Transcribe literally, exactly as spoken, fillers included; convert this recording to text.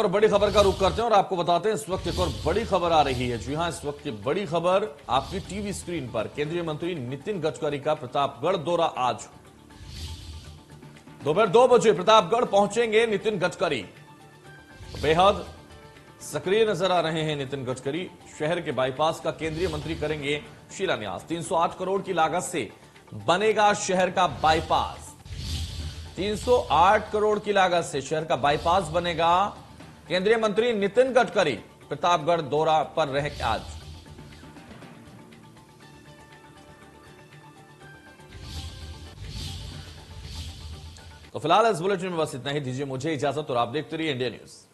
और बड़ी खबर का रुख करते हैं और आपको बताते हैं इस वक्त एक और बड़ी खबर आ रही है। जी हां, इस वक्त की बड़ी खबर आपकी टीवी स्क्रीन पर। केंद्रीय मंत्री नितिन गडकरी का प्रतापगढ़ दौरा। आज दोपहर दो बजे प्रतापगढ़ पहुंचेंगे नितिन गडकरी। बेहद सक्रिय नजर आ रहे हैं नितिन गडकरी। शहर के बाईपास का केंद्रीय मंत्री करेंगे शिलान्यास। तीन सौ आठ करोड़ की लागत से बनेगा शहर का बाईपास। तीन सौ आठ करोड़ की लागत से शहर का बाईपास बनेगा। केंद्रीय मंत्री नितिन गडकरी प्रतापगढ़ दौरा पर रहे आज। तो फिलहाल इस बुलेटिन में बस इतना ही। दीजिए मुझे इजाजत और आप देखते रहिए इंडिया न्यूज।